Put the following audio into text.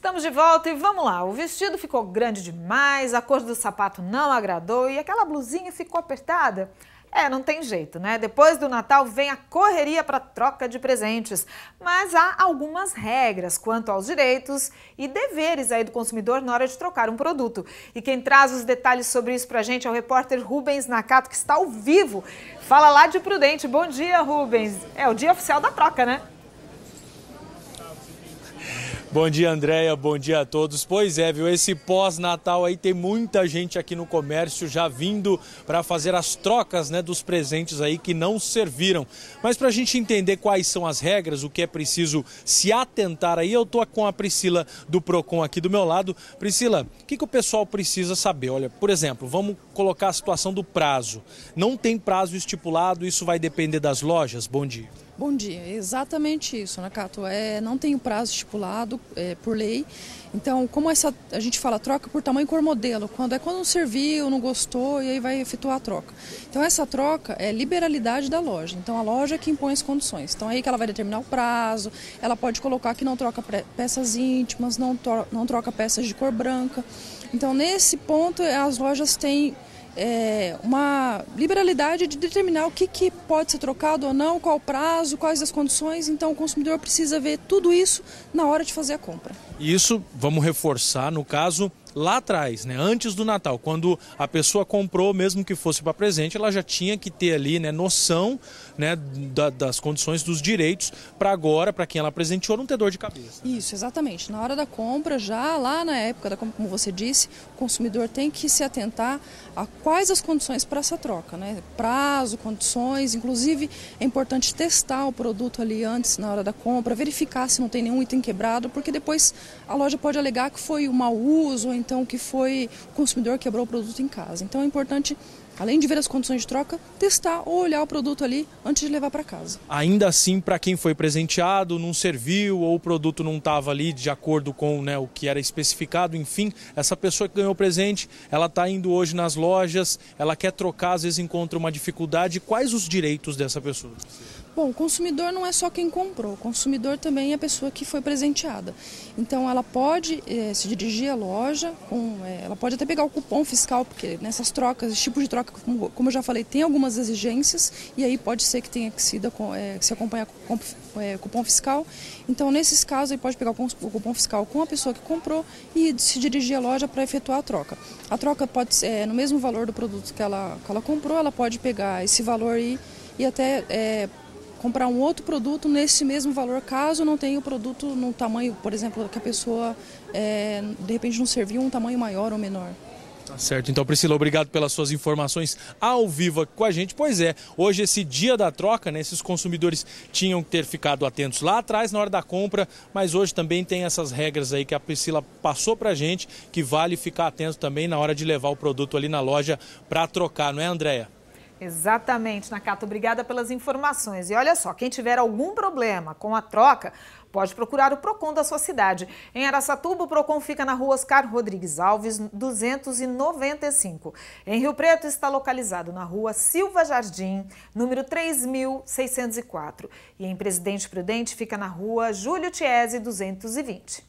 Estamos de volta e vamos lá. O vestido ficou grande demais, a cor do sapato não agradou e aquela blusinha ficou apertada. É, não tem jeito, né? Depois do Natal vem a correria para troca de presentes, mas há algumas regras quanto aos direitos e deveres aí do consumidor na hora de trocar um produto. E quem traz os detalhes sobre isso pra gente é o repórter Rubens Nacato, que está ao vivo. Fala lá de Prudente. Bom dia, Rubens. É o dia oficial da troca, né? Bom dia, Andréia. Bom dia a todos. Pois é, viu? Esse pós-Natal aí tem muita gente aqui no comércio já vindo para fazer as trocas, né, dos presentes aí que não serviram. Mas para a gente entender quais são as regras, o que é preciso se atentar aí, eu tô com a Priscila do Procon aqui do meu lado. Priscila, o que o pessoal precisa saber? Olha, por exemplo, vamos colocar a situação do prazo. Não tem prazo estipulado, isso vai depender das lojas. Bom dia. Bom dia, exatamente isso, Nacato. Não tem o prazo estipulado por lei. Então, como a gente fala troca por tamanho, cor, modelo, quando não serviu, não gostou e aí vai efetuar a troca. Então, essa troca é liberalidade da loja. Então, a loja é que impõe as condições. Então, aí que ela vai determinar o prazo, ela pode colocar que não troca peças íntimas, não troca peças de cor branca. Então, nesse ponto, as lojas têm... uma liberalidade de determinar o que pode ser trocado ou não, qual o prazo, quais as condições. Então o consumidor precisa ver tudo isso na hora de fazer a compra. Isso, vamos reforçar, no caso, lá atrás, né, antes do Natal, quando a pessoa comprou, mesmo que fosse para presente, ela já tinha que ter ali, né, noção, né, das condições, dos direitos, para agora, para quem ela presenteou, não ter dor de cabeça. Né? Isso, exatamente. Na hora da compra, já lá na época da compra, como você disse, o consumidor tem que se atentar a quais as condições para essa troca, né? Prazo, condições, inclusive é importante testar o produto ali antes, na hora da compra, verificar se não tem nenhum item quebrado, porque depois a loja pode alegar que foi um mau uso, então que foi o consumidor que quebrou o produto em casa. Então é importante, além de ver as condições de troca, testar ou olhar o produto ali antes de levar para casa. Ainda assim, para quem foi presenteado, não serviu ou o produto não estava ali de acordo com, né, o que era especificado, enfim, essa pessoa que ganhou o presente, ela está indo hoje nas lojas, ela quer trocar, às vezes encontra uma dificuldade. Quais os direitos dessa pessoa? Bom, o consumidor não é só quem comprou, o consumidor também é a pessoa que foi presenteada. Então ela pode se dirigir à loja, ela pode até pegar o cupom fiscal, porque nessas trocas, esse tipo de troca, como eu já falei, tem algumas exigências e aí pode ser que tenha que se acompanhar com cupom fiscal. Então nesses casos ele pode pegar o cupom fiscal com a pessoa que comprou e se dirigir à loja para efetuar a troca. A troca pode ser no mesmo valor do produto que ela comprou, ela pode pegar esse valor e até... comprar um outro produto nesse mesmo valor, caso não tenha o produto no tamanho, por exemplo, que a pessoa, de repente, não serviu, um tamanho maior ou menor. Tá certo. Então, Priscila, obrigado pelas suas informações ao vivo aqui com a gente. Pois é, hoje esse dia da troca, né, esses consumidores tinham que ter ficado atentos lá atrás, na hora da compra, mas hoje também tem essas regras aí que a Priscila passou pra gente, que vale ficar atento também na hora de levar o produto ali na loja para trocar, não é, Andréia? Exatamente, Nacato. Obrigada pelas informações. E olha só, quem tiver algum problema com a troca, pode procurar o Procon da sua cidade. Em Araçatuba, o Procon fica na rua Oscar Rodrigues Alves, 295. Em Rio Preto, está localizado na rua Silva Jardim, número 3604. E em Presidente Prudente, fica na rua Júlio Tiesi, 220.